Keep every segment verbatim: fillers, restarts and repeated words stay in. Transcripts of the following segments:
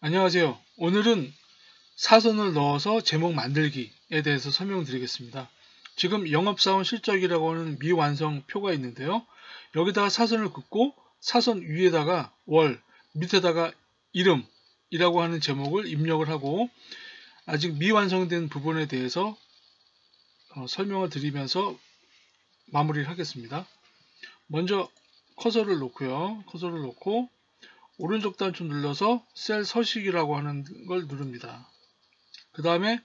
안녕하세요. 오늘은 사선을 넣어서 제목 만들기에 대해서 설명드리겠습니다. 지금 영업사원 실적이라고 하는 미완성 표가 있는데요. 여기다가 사선을 긋고 사선 위에다가 월, 밑에다가 이름이라고 하는 제목을 입력을 하고 아직 미완성된 부분에 대해서 어, 설명을 드리면서 마무리를 하겠습니다. 먼저 커서를 놓고요. 커서를 놓고 오른쪽 단추 눌러서 셀 서식이라고 하는 걸 누릅니다. 그 다음에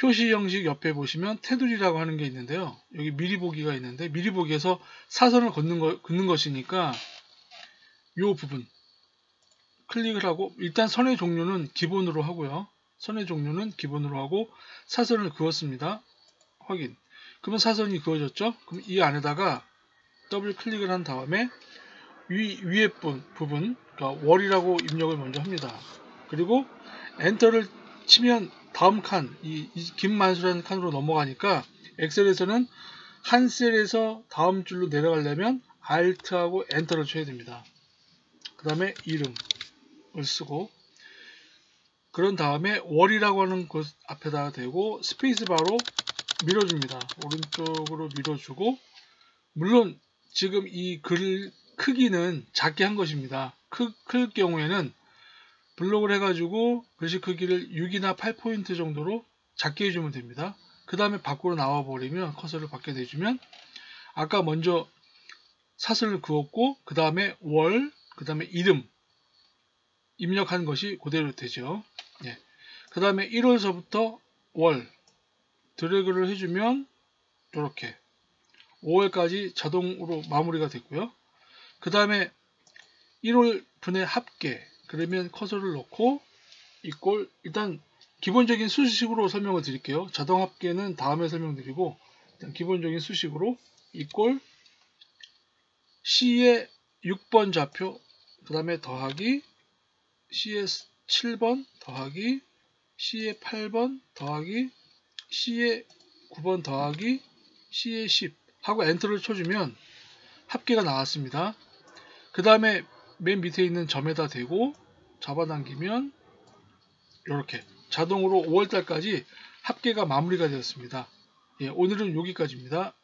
표시 형식 옆에 보시면 테두리라고 하는 게 있는데요. 여기 미리 보기가 있는데 미리 보기에서 사선을 긋는, 거, 긋는 것이니까 이 부분 클릭을 하고 일단 선의 종류는 기본으로 하고요. 선의 종류는 기본으로 하고 사선을 그었습니다. 확인. 그러면 사선이 그어졌죠. 그럼 이 안에다가 더블 클릭을 한 다음에 위, 위에 부분, 그러니까 월이라고 입력을 먼저 합니다. 그리고 엔터를 치면 다음 칸, 이, 이 김만수라는 칸으로 넘어가니까 엑셀에서는 한 셀에서 다음 줄로 내려가려면 Alt하고 엔터를 쳐야 됩니다. 그 다음에 이름을 쓰고 그런 다음에 월이라고 하는 곳 앞에다가 대고 스페이스바로 밀어줍니다. 오른쪽으로 밀어주고 물론 지금 이 글 크기는 작게 한 것입니다. 크, 클 경우에는 블록을 해가지고 글씨 크기를 육이나 팔 포인트 정도로 작게 해주면 됩니다. 그 다음에 밖으로 나와버리면 커서를 밖에 내주면 아까 먼저 사선을 그었고 그 다음에 월, 그 다음에 이름 입력한 것이 그대로 되죠. 예. 그 다음에 일월서부터 월 드래그를 해주면 이렇게 오월까지 자동으로 마무리가 됐고요. 그 다음에 일월분의 합계 그러면 커서를 넣고 이꼴 일단 기본적인 수식으로 설명을 드릴게요. 자동 합계는 다음에 설명드리고 일단 기본적인 수식으로 이꼴 C의 육 번 좌표 그 다음에 더하기 C의 칠 번 더하기 C의 팔 번 더하기 C의 구 번 더하기 C의 십 하고 엔터를 쳐주면 합계가 나왔습니다. 그 다음에 맨 밑에 있는 점에다 대고 잡아당기면 이렇게 자동으로 오월달까지 합계가 마무리가 되었습니다. 예, 오늘은 여기까지입니다.